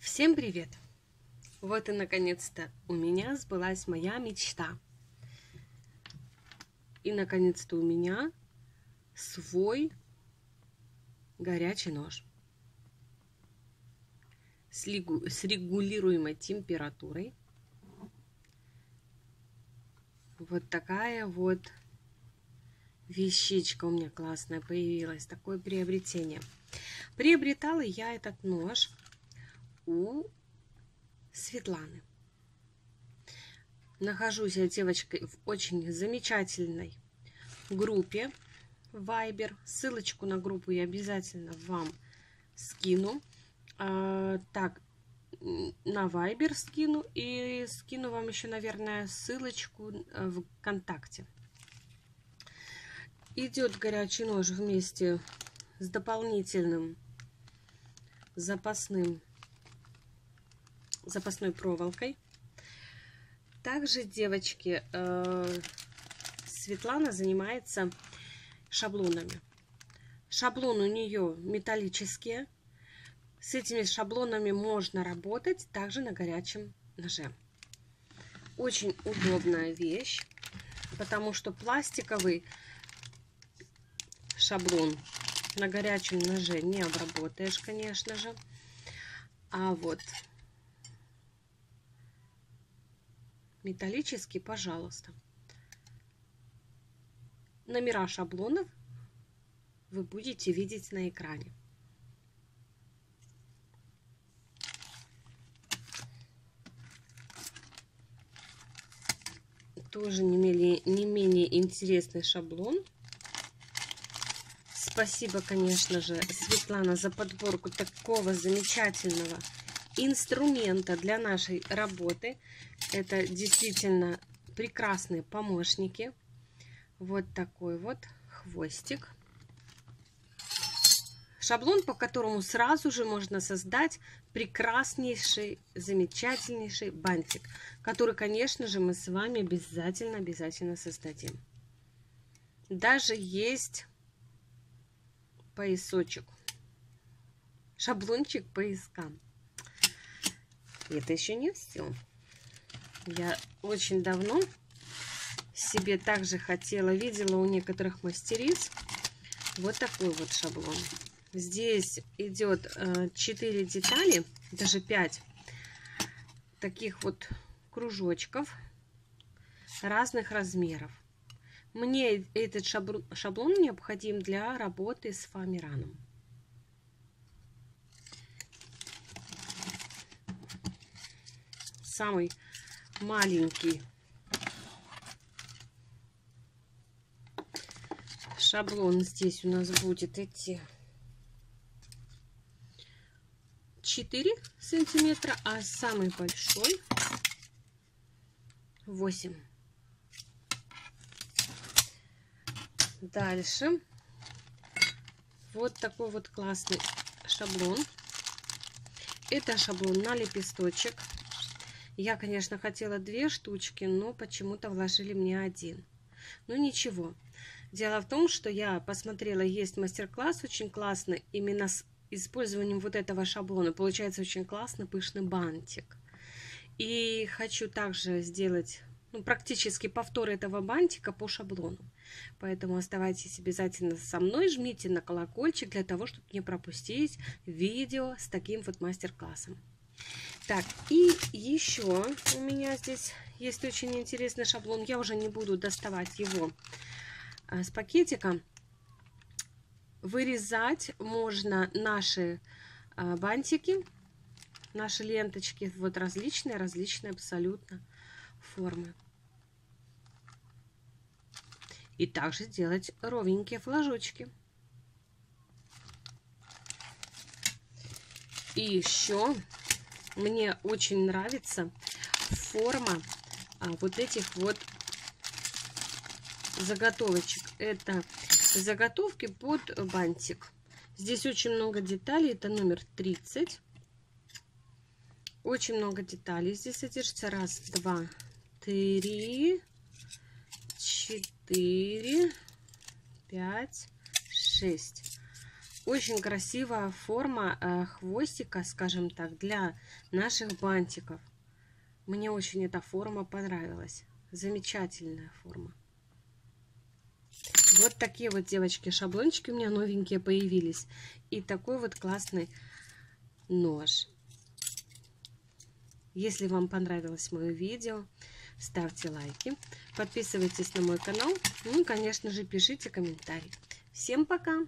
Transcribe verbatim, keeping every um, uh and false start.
Всем привет! Вот и наконец-то у меня сбылась моя мечта. И наконец-то у меня свой горячий нож с регулируемой температурой. Вот такая вот вещичка у меня классная появилась. Такое приобретение. Приобретала я этот нож у Светланы. Нахожусь я, девочкой, в очень замечательной группе Вайбер. Ссылочку на группу я обязательно вам скину. А, так, на Вайбер скину и скину вам еще, наверное, ссылочку в ВКонтакте. Идет горячий нож вместе с дополнительным запасным запасной проволокой. Также, девочки, Светлана занимается шаблонами. Шаблоны у нее металлические. С этими шаблонами можно работать также на горячем ноже. Очень удобная вещь, потому что пластиковый шаблон на горячем ноже не обработаешь, конечно же. А вот металлический, пожалуйста. Номера шаблонов вы будете видеть на экране. Тоже не менее, не менее интересный шаблон. Спасибо, конечно же, Светлана, за подборку такого замечательного инструмента для нашей работы. Это действительно прекрасные помощники. Вот такой вот хвостик. Шаблон, по которому сразу же можно создать прекраснейший, замечательнейший бантик, который, конечно же, мы с вами обязательно, обязательно создадим. Даже есть поясочек, шаблончик пояска. И это еще не все. Я очень давно себе также хотела, видела у некоторых мастериц вот такой вот шаблон. Здесь идет четыре детали, даже пять таких вот кружочков разных размеров. Мне этот шаблон необходим для работы с фоамираном. Самый маленький шаблон здесь у нас будет идти четыре сантиметра, а самый большой восемь. Дальше вот такой вот классный шаблон. Это шаблон на лепесточек. Я, конечно, хотела две штучки, но почему-то вложили мне один. Ну ничего. Дело в том, что я посмотрела, есть мастер-класс очень классный. Именно с использованием вот этого шаблона получается очень классный пышный бантик. И хочу также сделать, ну, практически повтор этого бантика по шаблону. Поэтому оставайтесь обязательно со мной, жмите на колокольчик для того, чтобы не пропустить видео с таким вот мастер-классом. Так, и еще у меня здесь есть очень интересный шаблон. Я уже не буду доставать его с пакетика. Вырезать можно наши бантики, наши ленточки. Вот различные, различные абсолютно формы. И также делать ровненькие флажочки. И еще мне очень нравится форма а, вот этих вот заготовочек. Это заготовки под бантик. Здесь очень много деталей. Это номер тридцать. Очень много деталей здесь содержится. Раз, два, три, четыре, пять, шесть. Очень красивая форма э, хвостика, скажем так, для наших бантиков. Мне очень эта форма понравилась. Замечательная форма. Вот такие вот, девочки, шаблончики у меня новенькие появились. И такой вот классный нож. Если вам понравилось мое видео, ставьте лайки, подписывайтесь на мой канал. Ну и, конечно же, пишите комментарии. Всем пока!